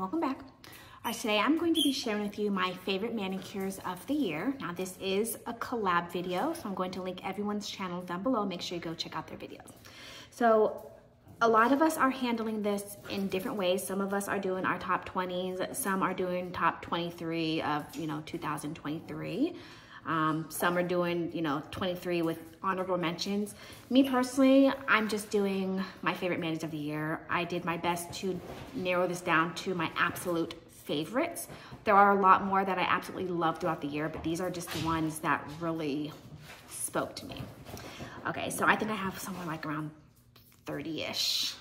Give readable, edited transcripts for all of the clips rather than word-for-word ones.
welcome back. All right, today I'm going to be sharing with you my favorite manicures of the year. Now this is a collab video, so I'm going to link everyone's channel down below. Make sure you go check out their videos. So a lot of us are handling this in different ways. Some of us are doing our top 20s. Some are doing top 23 of, 2023. Some are doing, 23 with honorable mentions. Me personally, I'm just doing my favorite manicures of the year. I did my best to narrow this down to my absolute favorites. There are a lot more that I absolutely love throughout the year, but these are just the ones that really spoke to me. Okay, so I think I have somewhere like around 30-ish.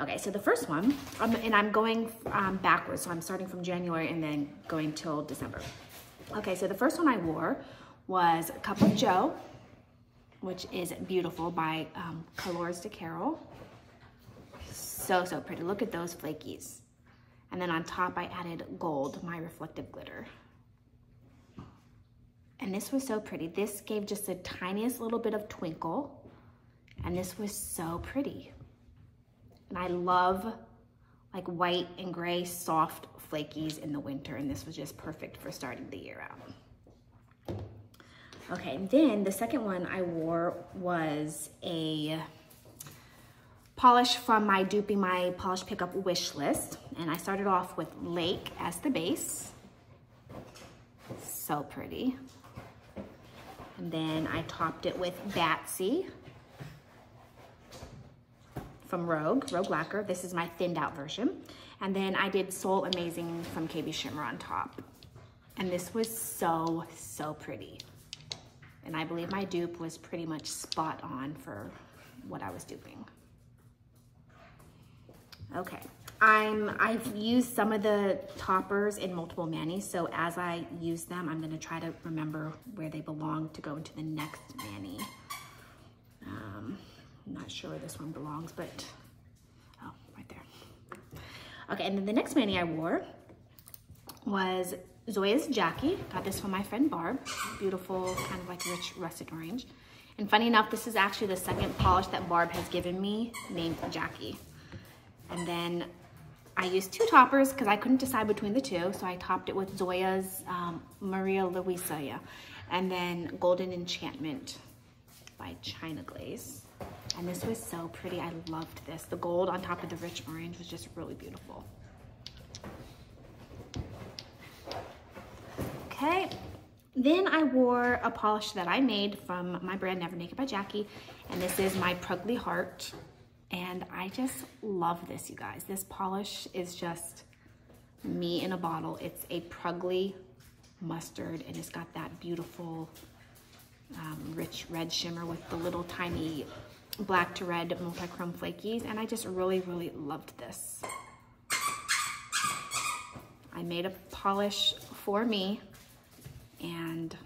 Okay, so the first one, and I'm going backwards, so I'm starting from January and then going till December. Okay, so the first one I wore was Cup of Joe, which is beautiful by Colors de Carol. So, so pretty. Look at those flakies. And then on top, I added gold, my reflective glitter. And this was so pretty. This gave just the tiniest little bit of twinkle. And this was so pretty. And I love like white and gray soft flakies in the winter, and this was just perfect for starting the year out. Okay, and then the second one I wore was a polish from my Duping My Polish Pickup wish list. And I started off with Lake as the base. So pretty. And then I topped it with Batsy from Rogue Lacquer. This is my thinned out version. And then I did Soul Amazing from KB Shimmer on top. And this was so, so pretty. And I believe my dupe was pretty much spot on for what I was duping. Okay, I've used some of the toppers in multiple manis, so as I use them, I'm gonna try to remember where they belong to go into the next mani. I'm not sure where this one belongs, but, oh, right there. Okay, and then the next mani I wore was Zoya's Jackie. Got this from my friend Barb. Beautiful, kind of like rich russet orange. And funny enough, this is actually the second polish that Barb has given me named Jackie. And then I used two toppers because I couldn't decide between the two, so I topped it with Zoya's Maria Luisa, yeah, and then Golden Enchantment by China Glaze. And this was so pretty. I loved this. The gold on top of the rich orange was just really beautiful. Okay, then I wore a polish that I made from my brand Never Naked by Jackie, and this is my Prugly Heart. And I just love this, you guys. This polish is just me in a bottle. It's a Prugly mustard, and it's got that beautiful rich red shimmer with the little tiny black to red multi-chrome flakies, and I just really, really loved this. I made a polish for me and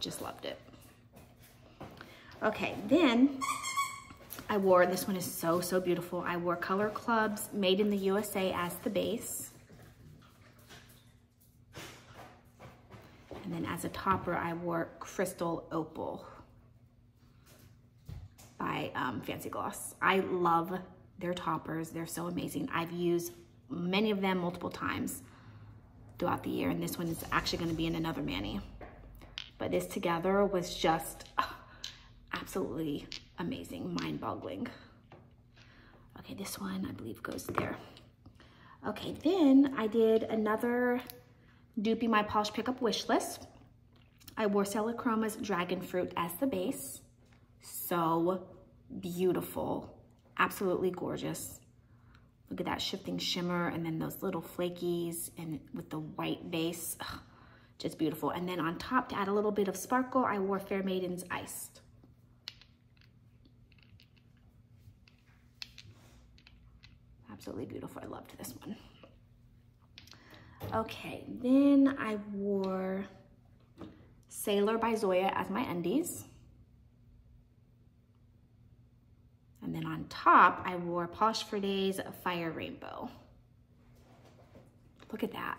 just loved it. Okay, then I wore, this one is so, so beautiful. I wore Color Club's Made in the USA as the base. And then as a topper, I wore Crystal Opal by Fancy Gloss. I love their toppers. They're so amazing. I've used many of them multiple times throughout the year, and this one is actually gonna be in another mani. But this together was just absolutely amazing, mind-boggling. Okay, this one I believe goes there. Okay, then I did another Duping My Polish Pickup wish list. I wore Celachroma's Dragon Fruit as the base. So beautiful, absolutely gorgeous. Look at that shifting shimmer and then those little flakies and with the white base, ugh, just beautiful. And then on top to add a little bit of sparkle, I wore Fair Maiden's Iced. Absolutely beautiful. I loved this one. Okay, then I wore Sailor by Zoya as my undies. And then on top, I wore Polish Friday's Fire Rainbow. Look at that.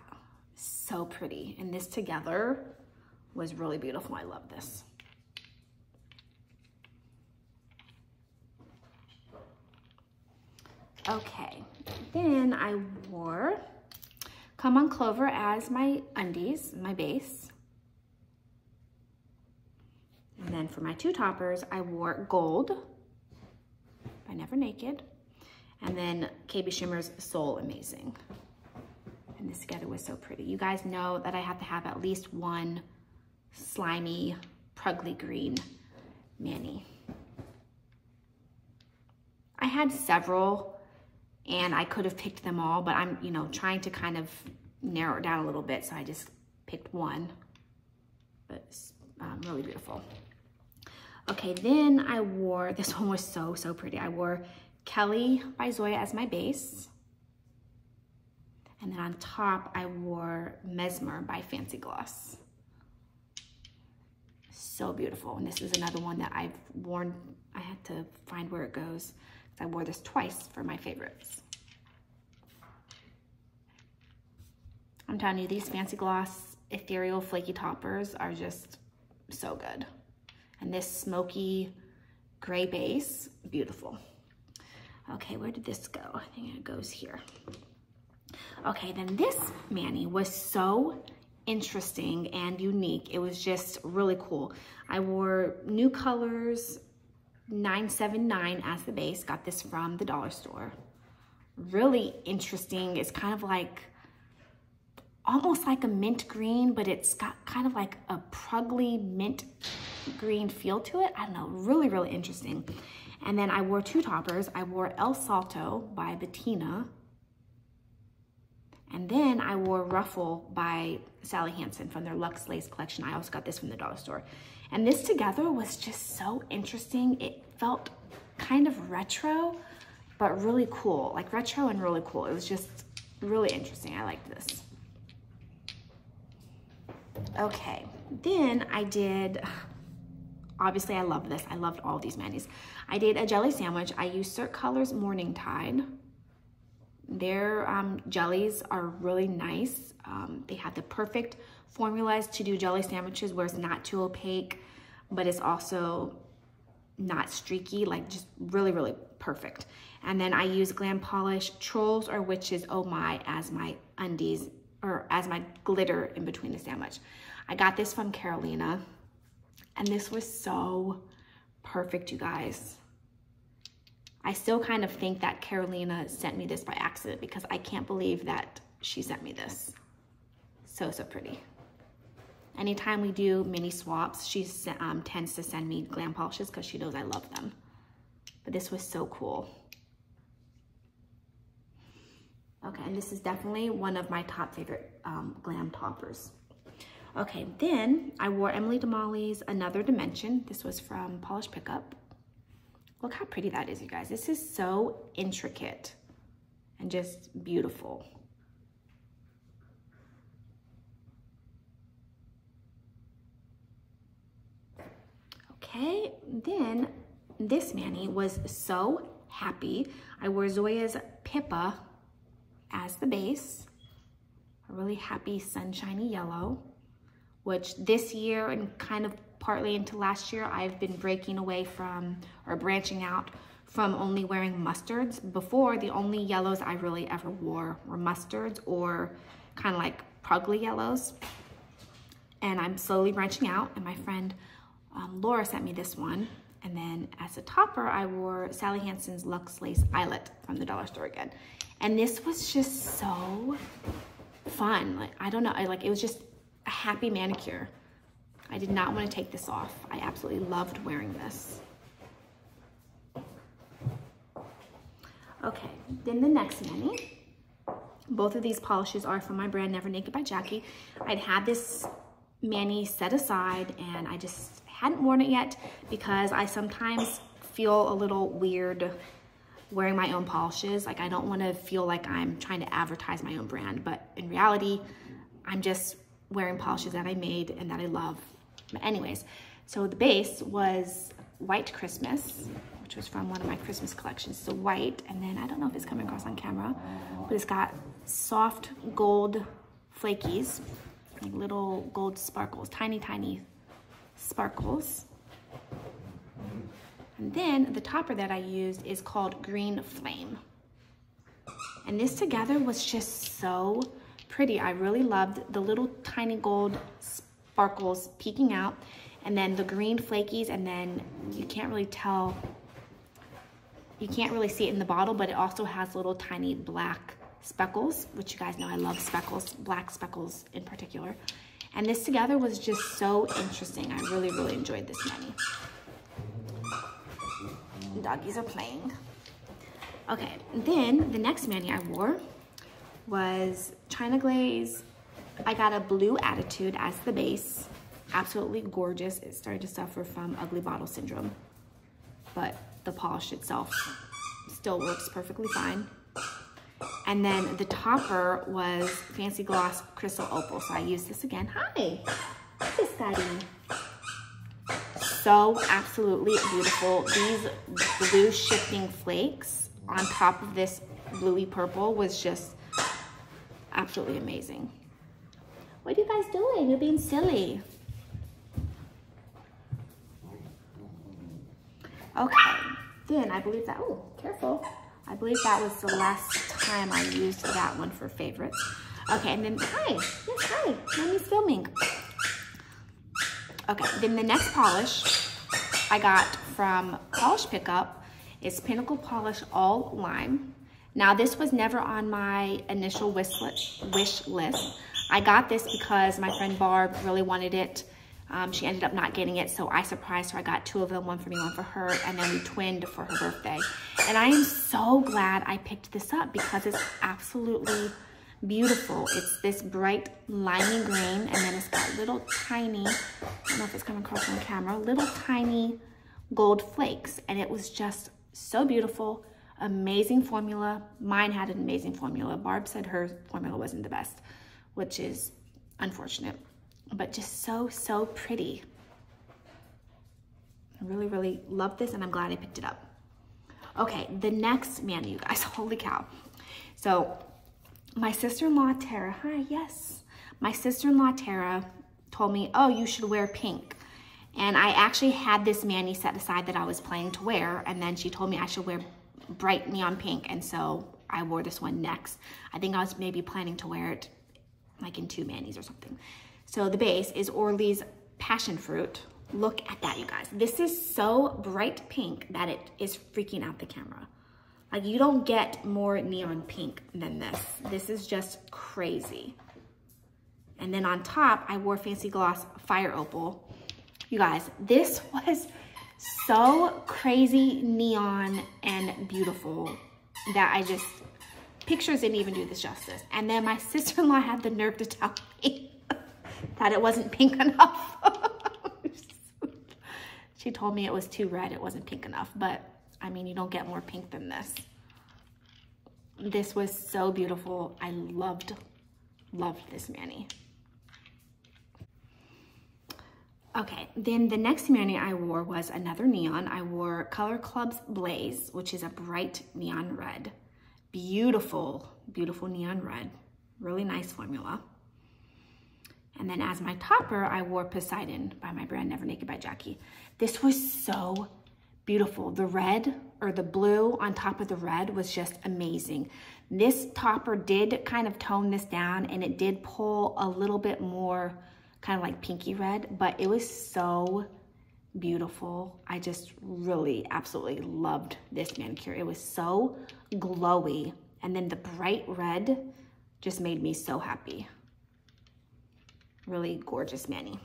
So pretty. And this together was really beautiful. I love this. Okay, Then I wore Come on Clover as my undies, my base. And then for my two toppers, I wore Gold by Never Naked. And then KB Shimmer's Soul Amazing. And this together was so pretty. You guys know that I have to have at least one slimy, pruggly green mani. I had several and I could have picked them all, but I'm, you know, trying to kind of narrow it down a little bit. So I just picked one, but it's really beautiful. Okay, then I wore, this one was so, so pretty. I wore Kelly by Zoya as my base. And then on top, I wore Mesmer by Fancy Gloss. So beautiful. And this is another one that I've worn. I had to find where it goes. I wore this twice for my favorites. I'm telling you, these Fancy Gloss ethereal flaky toppers are just so good. And this smoky gray base, beautiful. Okay, where did this go? I think it goes here. Okay, then this mani was so interesting and unique. It was just really cool. I wore New Colors 979 as the base. Got this from the dollar store. Really interesting. It's kind of like, almost like a mint green, but it's got kind of like a pruggly mint green feel to it. I don't know, really, really interesting. And then I wore two toppers. I wore El Salto by Bettina. And then I wore Ruffle by Sally Hansen from their Luxe Lace collection. I also got this from the dollar store. And this together was just so interesting. It felt kind of retro, but really cool. Like retro and really cool. It was just really interesting. I liked this. Okay, then I did, obviously I love this. I loved all these manis. I did a jelly sandwich. I used Cirque Colors Morning Tide. Their jellies are really nice. They have the perfect formulas to do jelly sandwiches where it's not too opaque, but it's also not streaky, like just really, really perfect. And then I use Glam Polish Trolls or Witches Oh My as my undies or as my glitter in between the sandwich. I got this from Carolina and this was so perfect, you guys. I still kind of think that Carolina sent me this by accident because I can't believe that she sent me this. So, so pretty. Anytime we do mini swaps, she tends to send me glam polishes because she knows I love them. But this was so cool. Okay, and this is definitely one of my top favorite glam toppers. Okay, then I wore Emily de Molly's Another Dimension. This was from Polish Pickup. Look how pretty that is, you guys. This is so intricate and just beautiful. Okay, then this mani was so happy. I wore Zoya's Pippa as the base, a really happy sunshiny yellow, which this year and kind of partly into last year, I've been breaking away from, or branching out from, only wearing mustards. Before, the only yellows I really ever wore were mustards or kind of like pruggly yellows. And I'm slowly branching out, and my friend Laura sent me this one. And then as a topper, I wore Sally Hansen's Luxe Lace Eyelet from the dollar store again. And this was just so fun. Like, I don't know, it was just a happy manicure. I did not want to take this off. I absolutely loved wearing this. Okay, then the next mani. Both of these polishes are from my brand, Never Naked by Jackie. I'd had this mani set aside and I just hadn't worn it yet because I sometimes feel a little weird wearing my own polishes. Like, I don't want to feel like I'm trying to advertise my own brand, but in reality, I'm just wearing polishes that I made and that I love. But anyways, so the base was White Christmas, which was from one of my Christmas collections. So white, and then I don't know if it's coming across on camera, but it's got soft gold flakies, like little gold sparkles, tiny, tiny sparkles. And then the topper that I used is called Green Flame. And this together was just so pretty. I really loved the little tiny gold sparkles peeking out, and then the green flakies, and then you can't really tell, you can't really see it in the bottle, but it also has little tiny black speckles, which you guys know I love speckles, black speckles in particular. And this together was just so interesting. I really, really enjoyed this many. Doggies are playing. Okay, then the next mani I wore was China Glaze. I got a blue attitude as the base. Absolutely gorgeous. It started to suffer from ugly bottle syndrome, but the polish itself still works perfectly fine. And then the topper was Fancy Gloss Crystal Opal. So I used this again. Hi, what is that in? So absolutely beautiful. These blue shifting flakes on top of this bluey purple was just absolutely amazing. What are you guys doing? You're being silly. Okay, then I believe that, oh, careful. I believe that was the last time I used that one for favorites. Okay, and then, hi, yes, hi, mommy's filming. Okay, then the next polish I got from Polish Pickup is Pinnacle Polish All Lime. Now, this was never on my initial wish list. I got this because my friend Barb really wanted it. She ended up not getting it, so I surprised her. I got two of them, one for me, one for her, and then we twinned for her birthday. And I am so glad I picked this up because it's absolutely beautiful. It's this bright limey green, and then it's got little tiny, I don't know if it's coming across on camera, little tiny gold flakes. And it was just so beautiful, amazing formula. Mine had an amazing formula. Barb said her formula wasn't the best, which is unfortunate. But just so, so pretty. I really, really love this, and I'm glad I picked it up. Okay, the next mani, you guys, holy cow. So my sister-in-law, Tara, hi, yes. My sister-in-law, Tara, told me, oh, you should wear pink. And I actually had this mani set aside that I was planning to wear, and then she told me I should wear bright neon pink, and so I wore this one next. I think I was maybe planning to wear it like in two manis or something. So the base is Orly's Passion Fruit. Look at that, you guys. This is so bright pink that it is freaking out the camera. Like, you don't get more neon pink than this. This is just crazy. And then on top, I wore Fancy Gloss Fire Opal. You guys, this was so crazy neon and beautiful that I just, pictures didn't even do this justice. And then my sister-in-law had the nerve to tell me that it wasn't pink enough. She told me it was too red, it wasn't pink enough, but I mean, you don't get more pink than this. This was so beautiful. I loved this mani. Okay, then the next mani I wore was another neon. I wore Color Club's Blaze, which is a bright neon red. Beautiful, beautiful neon red. Really nice formula. And then as my topper, I wore Poseidon by my brand Never Naked by Jackie. This was so beautiful. The red, or the blue on top of the red, was just amazing. This topper did kind of tone this down, and it did pull a little bit more kind of like pinky red, but it was so beautiful. I just really absolutely loved this manicure. It was so glowy. And then the bright red just made me so happy. Really gorgeous mani.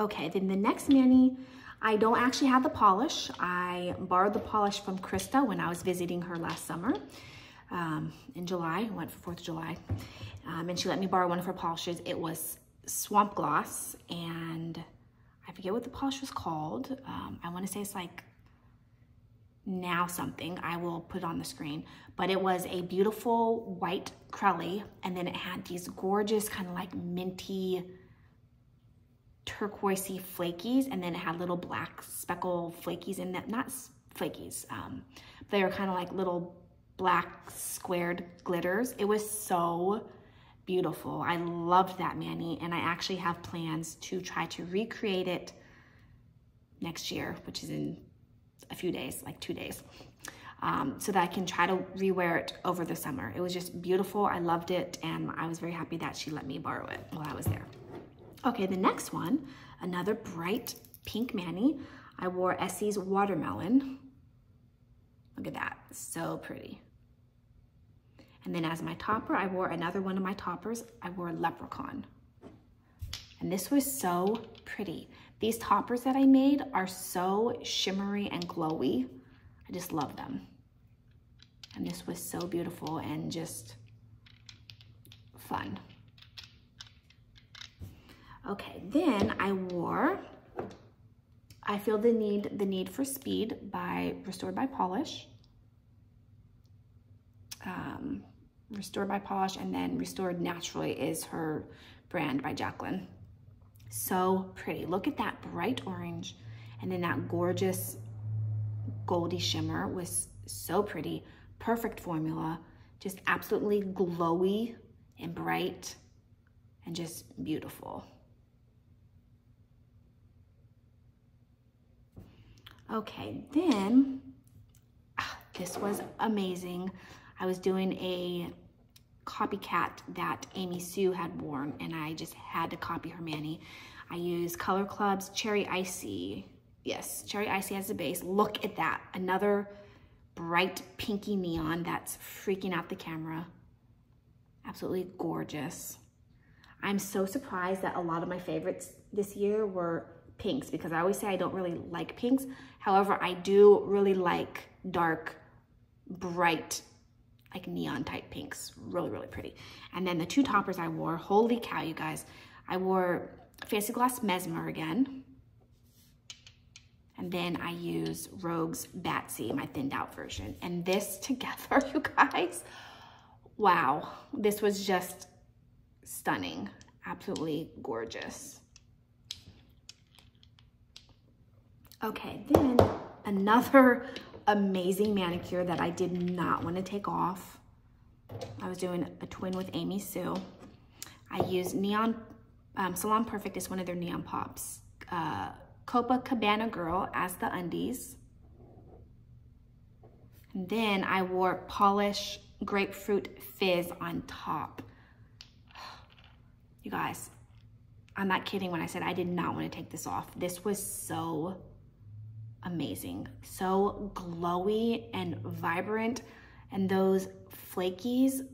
Okay, then the next mani, I don't actually have the polish. I borrowed the polish from Krista when I was visiting her last summer in July. I went for 4th of July. And she let me borrow one of her polishes. It was Swamp Gloss, and I forget what the polish was called. I want to say it's like Now Something. I will put it on the screen. But it was a beautiful white crelly, and then it had these gorgeous kind of like minty turquoisey flakies, and then it had little black speckle flakies in them. Not flakies, they were kind of like little black squared glitters. It was so beautiful. I loved that mani, and I actually have plans to try to recreate it next year, which is in a few days, like 2 days. so that I can try to rewear it over the summer. It was just beautiful. I loved it, and I was very happy that she let me borrow it while I was there. Okay, the next one, another bright pink mani. I wore Essie's Watermelon. Look at that, so pretty. And then as my topper, I wore another one of my toppers. I wore Leprechaun. And this was so pretty. These toppers that I made are so shimmery and glowy. I just love them. And this was so beautiful and just fun. Okay, then I wore I Feel the Need for Speed by Restored by Polish. Restored by Polish, and then Restored Naturally is her brand by Jacqueline. So pretty. Look at that bright orange, and then that gorgeous goldy shimmer was so pretty. Perfect formula, just absolutely glowy and bright and just beautiful. Okay, then this was amazing. I was doing a copycat that Amy Sue had worn, and I just had to copy her mani. I used Color Club's Cherry Icy. Yes, Cherry Icy as a base. Look at that. Another bright pinky neon that's freaking out the camera. Absolutely gorgeous. I'm so surprised that a lot of my favorites this year were pinks, because I always say I don't really like pinks. However, I do really like dark, bright, like neon type pinks. Really, really pretty. And then the two toppers I wore, holy cow, you guys. I wore Fancy Gloss Mesmer again. And then I used Rogue's Batsy, my thinned out version. And this together, you guys, wow. This was just stunning. Absolutely gorgeous. Okay, then another amazing manicure that I did not want to take off. I was doing a twin with Amy Sue. I used Neon, Salon Perfect is one of their Neon Pops. Copacabana Girl as the undies. And then I wore Polish Grapefruit Fizz on top. You guys, I'm not kidding when I said I did not want to take this off. This was so amazing, so glowy and vibrant, and those flakies,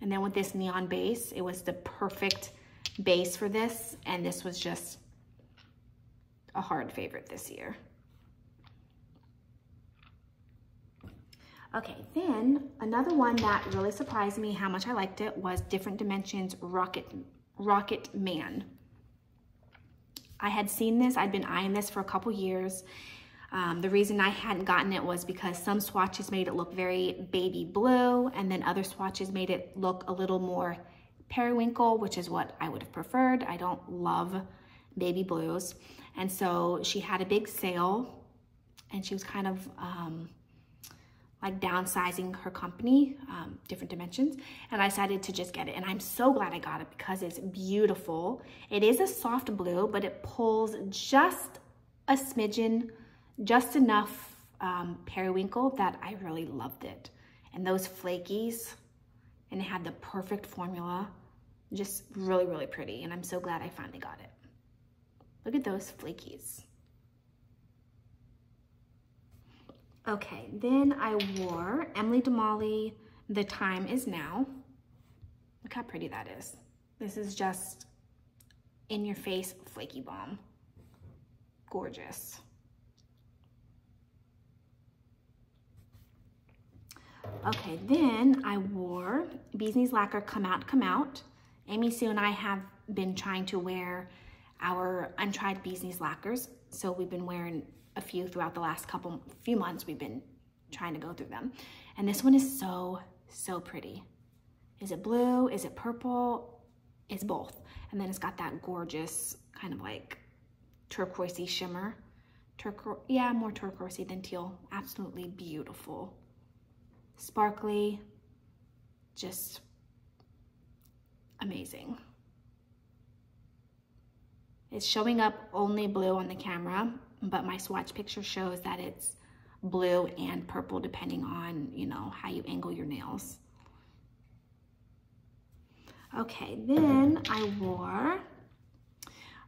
and then with this neon base, it was the perfect base for this, and this was just a hard favorite this year. Okay, then another one that really surprised me how much I liked it was Different Dimensions Rocket Man. I had seen this, I'd been eyeing this for a couple years. The reason I hadn't gotten it was because some swatches made it look very baby blue, and then other swatches made it look a little more periwinkle, which is what I would have preferred. I don't love baby blues. And so she had a big sale, and she was kind of like downsizing her company, Different Dimensions, and I decided to just get it. And I'm so glad I got it because it's beautiful. It is a soft blue, but it pulls just a smidgen, just enough periwinkle that I really loved it. And those flakies, and it had the perfect formula, just really, really pretty. And I'm so glad I finally got it. Look at those flakies. Okay, then I wore Emily de Molly, The Time Is Now. Look how pretty that is. This is just in your face flaky balm. Gorgeous. Okay, then I wore Bees Knees Lacquer Come Out, Come Out. Amy Sue and I have been trying to wear our untried Bees Knees Lacquers, so we've been wearing a few throughout the last few months. We've been trying to go through them. And this one is so, so pretty. Is it blue? Is it purple? It's both. And then it's got that gorgeous kind of like turquoisey shimmer. Yeah, more turquoisey than teal. Absolutely beautiful. Sparkly, just amazing. It's showing up only blue on the camera, but my swatch picture shows that it's blue and purple, depending on, you know, how you angle your nails. Okay, then I wore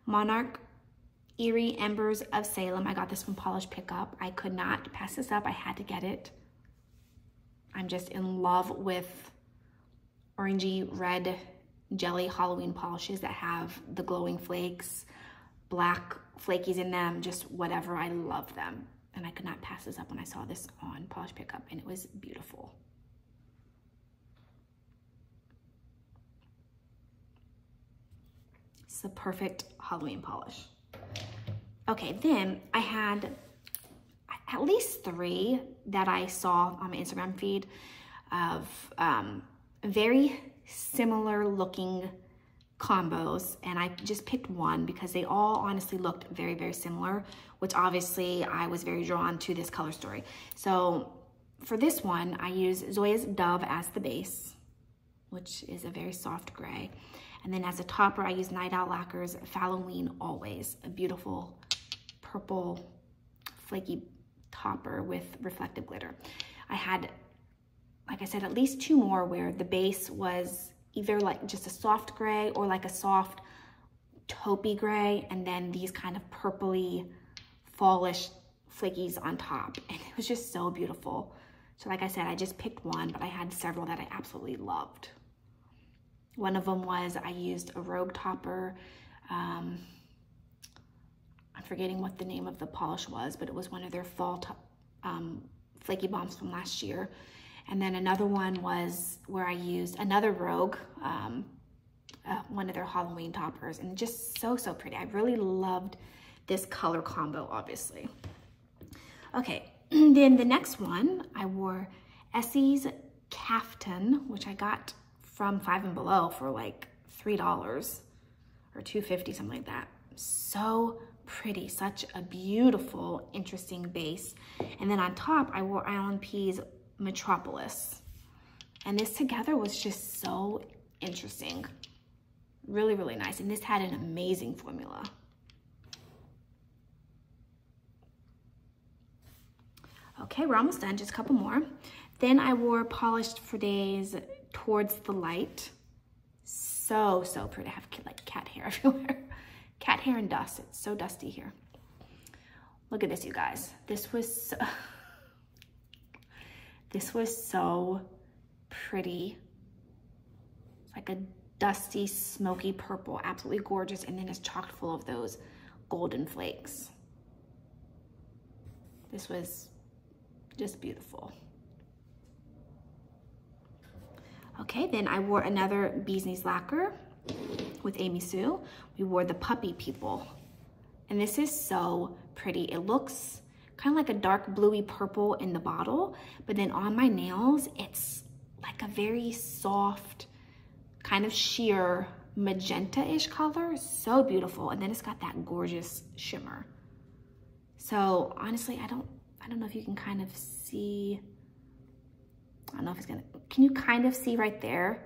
Monarch Eerie Embers of Salem. I got this from Polish Pickup. I could not pass this up. I had to get it. I'm just in love with orangey red jelly Halloween polishes that have the glowing flakes, black flakies in them, just whatever. I love them. And I could not pass this up when I saw this on Polish Pickup, and it was beautiful. It's the perfect Halloween polish. Okay, then I had at least three that I saw on my Instagram feed of very similar looking combos, and I just picked one because they all honestly looked very, very similar, which obviously I was very drawn to this color story. So for this one, I used Zoya's Dove as the base, which is a very soft gray. And then as a topper, I used Night Out Lacquer's Halloween Always, a beautiful purple flaky topper with reflective glitter. I had, like I said, at least two more where the base was either like just a soft gray or like a soft taupey gray, and then these kind of purpley fallish flakies on top. And it was just so beautiful. So like I said, I just picked one, but I had several that I absolutely loved. One of them was, I used a Rogue topper. I'm forgetting what the name of the polish was, but it was one of their fall flaky bombs from last year. And then another one was where I used another Rogue, one of their Halloween toppers, and just so, so pretty. I really loved this color combo, obviously. Okay, then the next one, I wore Essie's Caftan, which I got from Five and Below for like $3 or $2.50, something like that. So pretty, such a beautiful, interesting base. And then on top, I wore Island P's Metropolis, and this together was just so interesting, really, really nice. And this had an amazing formula. Okay, we're almost done, just a couple more. Then I wore Polished Friday's Towards the Light. So, so pretty. I have like cat hair everywhere. Cat hair and dust. It's so dusty here. Look at this, you guys. This was so pretty. It's like a dusty, smoky purple, absolutely gorgeous. And then it's chocked full of those golden flakes. This was just beautiful. Okay, then I wore another Bees Knees Lacquer with Amy Sue. We wore the Puppy People. And this is so pretty. It looks kind of like a dark bluey purple in the bottle, but then on my nails, it's like a very soft, kind of sheer magenta-ish color. So beautiful. And then it's got that gorgeous shimmer. So honestly, I don't know if you can kind of see, I don't know if it's gonna, can you kind of see right there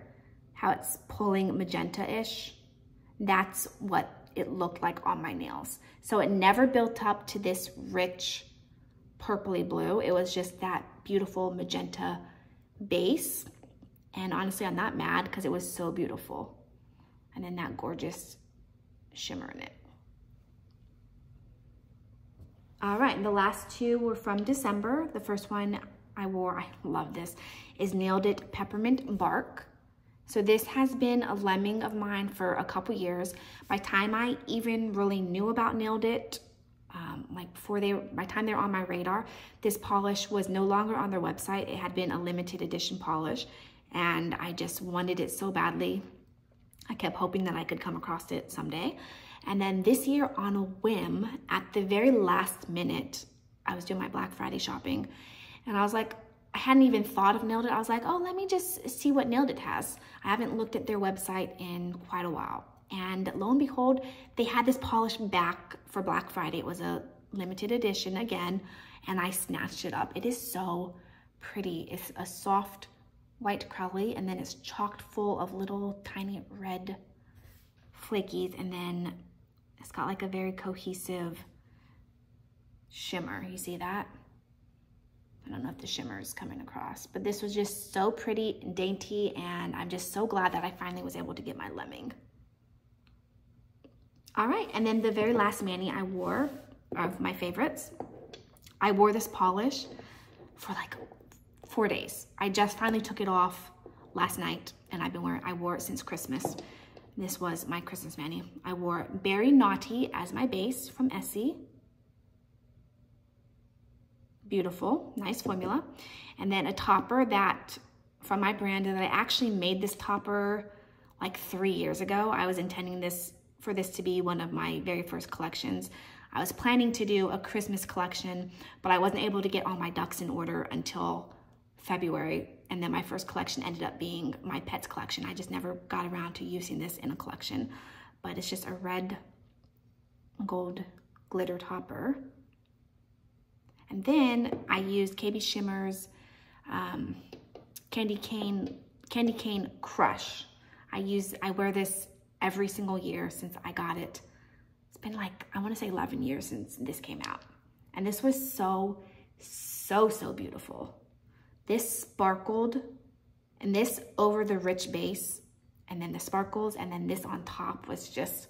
how it's pulling magenta-ish? That's what it looked like on my nails. So it never built up to this rich purpley blue. It was just that beautiful magenta base. And honestly, I'm not mad because it was so beautiful. And then that gorgeous shimmer in it. All right, and the last two were from December. The first one I wore, I love this, is Nailed It Peppermint Bark. So this has been a lemming of mine for a couple years. By the time I even really knew about Nailed It, by the time they were on my radar, this polish was no longer on their website. It had been a limited edition polish, and I just wanted it so badly. I kept hoping that I could come across it someday. And then this year, on a whim, at the very last minute, I was doing my Black Friday shopping, and I was like, I hadn't even thought of Nailed It. I was like, oh, let me just see what Nailed It has. I haven't looked at their website in quite a while. And lo and behold, they had this polish back for Black Friday. It was a limited edition again, and I snatched it up. It is so pretty. It's a soft white crowley, and then it's chocked full of little tiny red flakies, and then it's got like a very cohesive shimmer. You see that? I don't know if the shimmer is coming across, but this was just so pretty and dainty, and I'm just so glad that I finally was able to get my lemming. All right, and then the very last mani I wore, of my favorites, I wore this polish for like 4 days. I just finally took it off last night, and I wore it since Christmas. This was my Christmas mani. I wore Berry Naughty as my base from Essie. Beautiful, nice formula. And then a topper that, from my brand, and I actually made this topper like 3 years ago. I was intending this, for this to be one of my very first collections. I was planning to do a Christmas collection, but I wasn't able to get all my ducks in order until February. And then my first collection ended up being my pets collection. I just never got around to using this in a collection, but it's just a red gold glitter topper. And then I used KB Shimmer's Candy Cane Crush. I wear this every single year since I got it. It's been like, I want to say 11 years since this came out. And this was so, so, so beautiful. This sparkled, and this over the rich base, and then the sparkles, and then this on top was just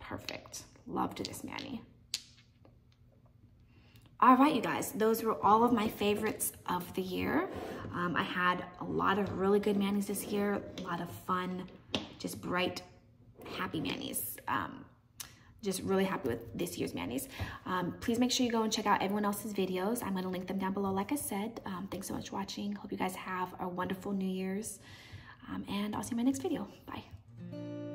perfect. Loved this mani. All right, you guys, those were all of my favorites of the year. I had a lot of really good manis this year, a lot of fun, just bright, happy manis. Just really happy with this year's manis. Please make sure you go and check out everyone else's videos. I'm gonna link them down below, like I said. Thanks so much for watching. Hope you guys have a wonderful New Year's, and I'll see you in my next video. Bye.